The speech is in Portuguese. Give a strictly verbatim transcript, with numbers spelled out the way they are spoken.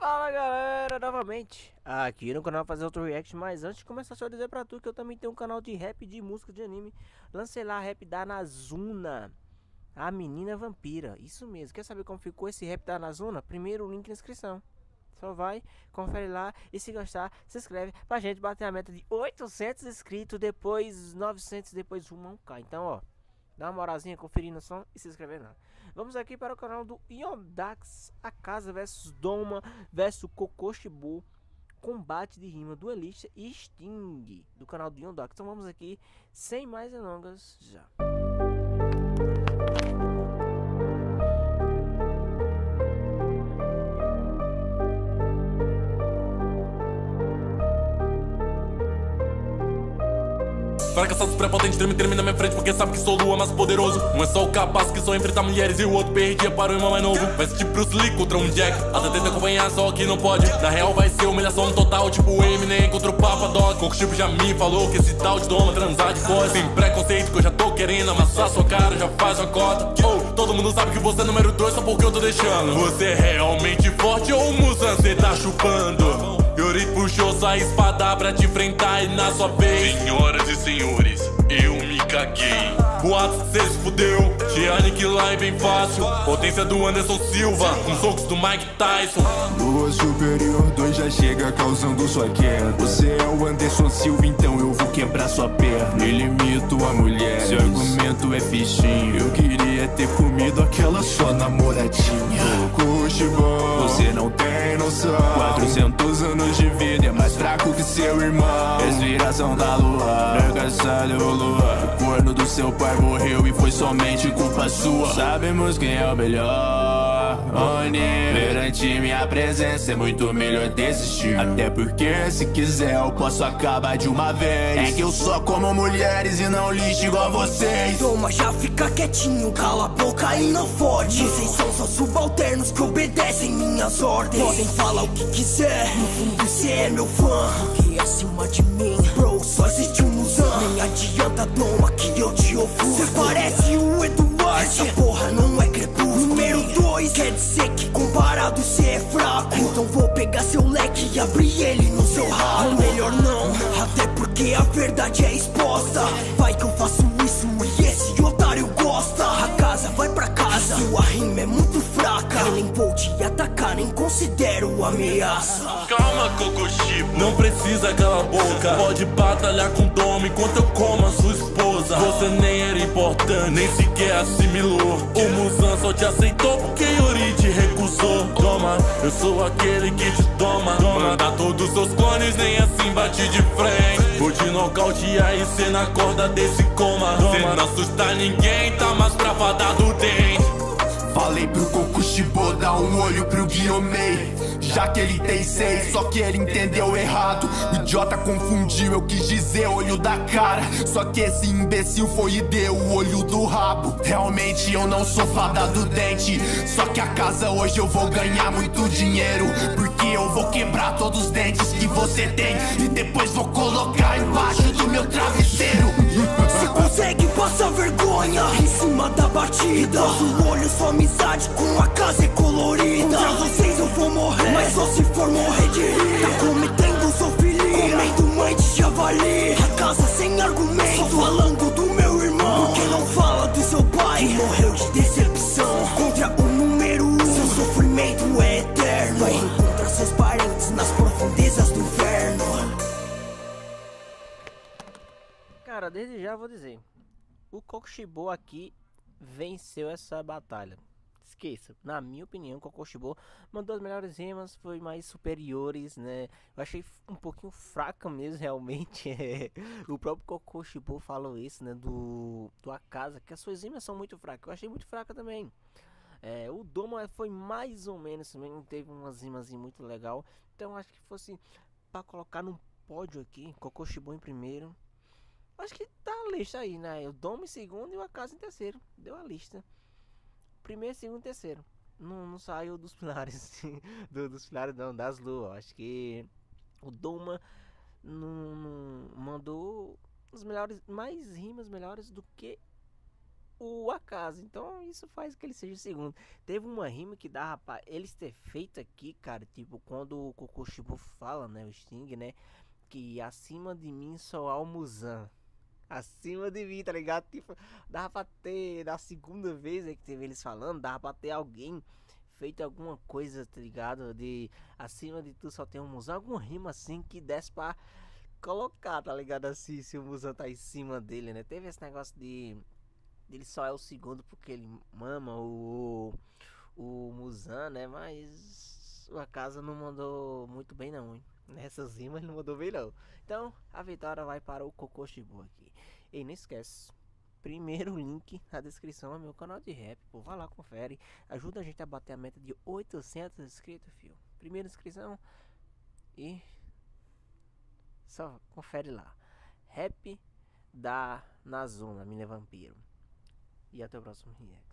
Fala galera, novamente aqui no canal fazer outro react, mas antes de começar só dizer pra tu que eu também tenho um canal de rap de música de anime. Lancei lá a rap da Nazuna, a menina vampira, isso mesmo. Quer saber como ficou esse rap da Nazuna? Primeiro o link na descrição, só vai, confere lá e se gostar, se inscreve pra gente bater a meta de oitocentos inscritos, depois novecentos, depois rumo a um K, então ó, dá uma moralzinha conferindo o som e se inscrevendo lá. Vamos aqui para o canal do Yondax, Akaza versus Douma versus Kokushibo, combate de rima, Duelista e Sting, do canal do Yondax. Então vamos aqui, sem mais delongas, já. Fracassados prepotentes treme, treme na minha frente, porque sabe que sou lua mais poderoso. Um é só o capaz que só enfrenta mulheres e o outro perdia para o irmão mais novo. Veste tipo Bruce Lee contra um Jack, até tenta acompanhar só que não pode. Na real vai ser humilhação total, tipo o Eminem contra o Papa Doc. Kokushibo já me falou que esse tal de Douma transar de voz. Sem preconceito que eu já tô querendo amassar sua cara, já faz uma cota. Oh, todo mundo sabe que você é número dois só porque eu tô deixando. Você é realmente forte ou o Muzan cê tá chupando? Yuri puxou sua espada pra te enfrentar e na sua vez, senhoras e senhores, eu me caguei. Boato, cê se fudeu, te aniquilar é bem fácil. Potência do Anderson Silva, com socos do Mike Tyson. Lua superior dois já chega causando sua queda. Você é o Anderson Silva, então eu vou quebrar sua perna. Me limito a mulher, seu argumento é fichinho. Eu queria ter comido aquela sua namoradinha. Kokushibo, você não tem noção, quatrocentos anos de vida é mais fraco que seu irmão. Respiração da lua, fracassado o lua. O corno do seu pai morreu e foi somente culpa sua. Sabemos quem é o melhor, Oni. Perante minha presença é muito melhor desistir, até porque se quiser eu posso acabar de uma vez. É que eu só como mulheres e não lixo igual a vocês. Douma, já fica quietinho, cala a boca e não fode. Vocês são só subalternos que obedecem minhas ordens. Podem falar o que quiser, no fundo cê é meu fã. Porque acima de mim, bro, só existe um Muzan. Nem adianta, Douma, que eu te ofusco. Cê parece o Eduardo, essa porra não é crepúsculo. Número dois, quer dizer que comparado cê é fraco. Então vou pegar seu leque e abrir ele no seu rabo. Ou melhor não, até porque a verdade é exposta. Vai que eu faço isso e esse otário gosta. Akaza, vai pra casa, sua rima é muito fraca. Eu nem vou te atacar, nem considero ameaça. Calma, Kokushibo, não precisa calar a boca. Pode batalhar com Douma enquanto eu como a sua esposa. Você nem era importante, nem sequer assimilou. O Muzan só te aceitou porque Yuri te recusou. Douma, eu sou aquele que te toma. Manda todos seus clones, nem assim bate de frente. Vou te nocautear e cê na corda desse coma. Cê não assusta ninguém, tá mais travadado o dente. Falei pro Kokushibo dar um olho pro Guiomei, já que ele tem seis, só que ele entendeu errado. O idiota confundiu, eu quis dizer olho da cara, só que esse imbecil foi e deu o olho do rabo. Realmente eu não sou fada do dente, só que a casa hoje eu vou ganhar muito dinheiro, porque eu vou quebrar todos os dentes que você tem e depois vou colocar embaixo do meu travesseiro. Você consegue passar vergonha em cima da batida? O olho, sua amizade com a casa é colorida. Contra vocês eu vou morrer, mas só se for morrer de rir. Tá cometendo zoofilia, comendo mãe de javali. A casa sem argumento, só falando do meu irmão. Porque não fala do seu pai, que morreu de decepção. Contra o número um, seu sofrimento é eterno. Vai encontrar seus parentes nas profundezas do inferno. Cara, desde já vou dizer, o Kokushibo aqui venceu essa batalha. Esqueça, na minha opinião, o Kokushibo mandou as melhores rimas, foi mais superiores, né? Eu achei um pouquinho fraca mesmo, realmente. O próprio Kokushibo falou isso, né? Do, do Akaza, que as suas rimas são muito fracas. Eu achei muito fraca também. É, o Douma foi mais ou menos, não teve umas rimas muito legal. Então acho que fosse para colocar num pódio aqui, Kokushibo em primeiro. Acho que tá a lista aí, né? O Douma em segundo e o Akaza em terceiro. Deu a lista. Primeiro, segundo e terceiro. Não, não saiu dos pilares. Do, dos pilares não, das luas. Acho que o Douma não, não mandou os melhores, mais rimas melhores do que o Akaza. Então isso faz que ele seja segundo. Teve uma rima que dá, rapaz, eles ter feito aqui, cara. Tipo, quando o Kokushibo fala, né, o Sting, né, que acima de mim só há o Muzan. Acima de mim, tá ligado? Tipo, dava pra ter, da segunda vez aí que teve eles falando, dava pra ter alguém feito alguma coisa, tá ligado? De acima de tu só tem um Muzan, algum rima assim que desse pra colocar, tá ligado? Assim, se o Muzan tá em cima dele, né? Teve esse negócio de... ele só é o segundo porque ele mama o, o Muzan, né? Mas o Akaza não mandou muito bem não, hein? Nessas rimas não mandou bem não. Então a vitória vai para o Kokushibo aqui. E não esquece, primeiro link na descrição é meu canal de rap, pô, vai lá, confere. Ajuda a gente a bater a meta de oitocentos inscritos, fio. Primeira inscrição e só confere lá. Rap da Nazuna, mina vampiro. E até o próximo react.